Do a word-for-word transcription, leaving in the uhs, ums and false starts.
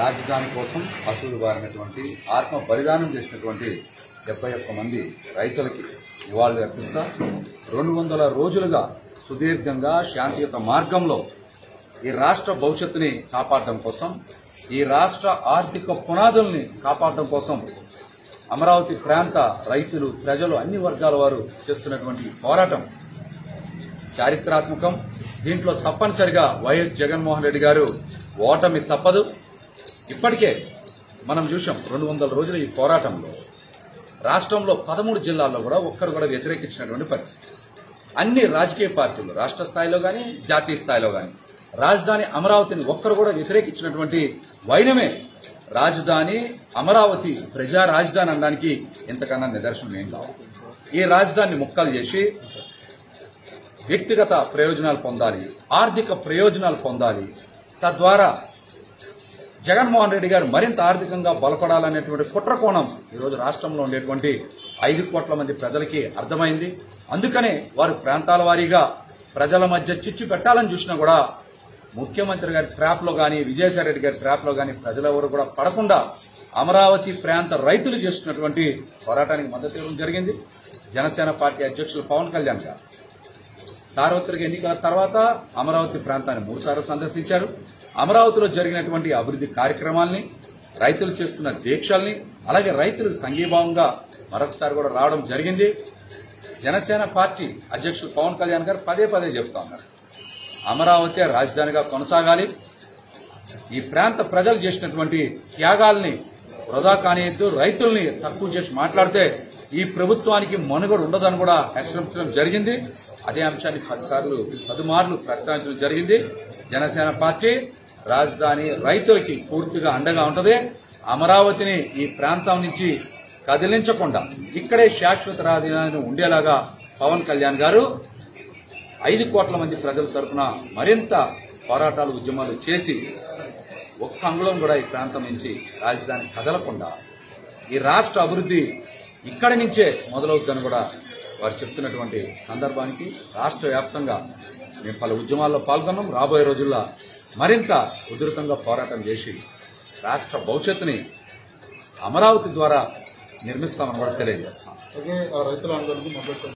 రాజధాని కోసం పశువులు బారినటువంటి ఆత్మ బలిదానం చేసినటువంటి డెబ్బై ఒక్క మంది రైతులకు నివాళులు అర్పిస్తా రెండు వందల రోజులుగా సుదీర్ఘంగా శాంతియుత మార్గంలో ఈ రాష్ట్ర భవిష్యత్తుని కాపాడడం కోసం ఈ రాష్ట్ర ఆర్థిక పునాదుల్ని కాపాడడం కోసం అమరావతి ప్రాంత రైతులు ప్రజలు అన్ని వర్గాల వారు చేస్తున్నటువంటి పోరాటం చారిత్రాత్మకం. దీంట్లో తప్పనిసరిగా వైఎస్ జగన్మోహన్ రెడ్డి గారు ఓటమి తప్పదు. ఇప్పటికే మనం చూసాం రెండు వందల రోజుల ఈ పోరాటంలో రాష్ట్రంలో పదమూడు జిల్లాల్లో కూడా ఒక్కరు కూడా వ్యతిరేకించినటువంటి పరిస్థితి. అన్ని రాజకీయ పార్టీలు రాష్ట్ర స్థాయిలో కానీ జాతీయ స్థాయిలో కానీ రాజధాని అమరావతిని ఒక్కరు కూడా వ్యతిరేకించినటువంటి వైనమే రాజధాని అమరావతి ప్రజా రాజధాని అనడానికి ఇంతకన్నా నిదర్శనం ఏం కావాలి. ఈ రాజధానిని ముక్కలు చేసి వ్యక్తిగత ప్రయోజనాలు పొందాలి, ఆర్థిక ప్రయోజనాలు పొందాలి, తద్వారా జగన్మోహన్ రెడ్డి గారు మరింత ఆర్థికంగా బలపడాలనేటువంటి కుట్రకోణం ఈరోజు రాష్ట్రంలో ఉండేటువంటి ఐదు కోట్ల మంది ప్రజలకి అర్థమైంది. అందుకనే వారు ప్రాంతాల వారీగా ప్రజల మధ్య చిచ్చు పెట్టాలని చూసినా కూడా ముఖ్యమంత్రి గారి ట్రాప్లో కానీ విజయసాయి రెడ్డి గారి ట్రాప్లో కానీ ప్రజలెవరూ కూడా పడకుండా అమరావతి ప్రాంత రైతులు చేస్తున్నటువంటి పోరాటానికి మద్దతు ఇవ్వడం జరిగింది. జనసేన పార్టీ అధ్యక్షులు పవన్ కళ్యాణ్ గారు సార్వత్రిక ఎన్నికల తర్వాత అమరావతి ప్రాంతాన్ని మూడుసార్లు సందర్శించారు. అమరావతిలో జరిగినటువంటి అభివృద్ది కార్యక్రమాల్ని, రైతులు చేస్తున్న దీక్షల్ని, అలాగే రైతులకు సంఘీభావంగా మరొకసారి కూడా రావడం జరిగింది. జనసేన పార్టీ అధ్యక్షులు పవన్ కళ్యాణ్ గారు పదే పదే చెబుతా ఉన్నారు, అమరావతి రాజధానిగా కొనసాగాలి, ఈ ప్రాంత ప్రజలు చేసినటువంటి త్యాగాల్ని వృధా కానియద్దు, రైతుల్ని తక్కువ చేసి మాట్లాడితే ఈ ప్రభుత్వానికి మనుగడ ఉండదని కూడా హెచ్చరించడం జరిగింది. అదే అంశాన్ని పదిసార్లు పదుమార్లు ప్రస్తావించడం జరిగింది. జనసేన పార్టీ రాజధాని రైతులకి పూర్తిగా అండగా ఉంటుంది. అమరావతిని ఈ ప్రాంతం నుంచి కదిలించకుండా ఇక్కడే శాశ్వత రాజధాని ఉండేలాగా పవన్ కళ్యాణ్ గారు ఐదు కోట్ల మంది ప్రజల తరఫున మరింత పోరాటాలు ఉద్యమాలు చేసి ఒక్క అంగుళం కూడా ఈ ప్రాంతం నుంచి రాజధాని కదలకుండా ఈ రాష్ట్ర అభివృద్ది ఇక్కడి నుంచే మొదలవుతుందని కూడా వారు చెప్తున్నటువంటి సందర్భానికి రాష్ట్ర వ్యాప్తంగా మేము పలు ఉద్యమాల్లో పాల్గొన్నాం. రాబోయే రోజుల్లో మరింత ఉధృతంగా పోరాటం చేసి రాష్ట్ర భవిష్యత్తుని అమరావతి ద్వారా నిర్మిస్తామని కూడా తెలియజేస్తాం.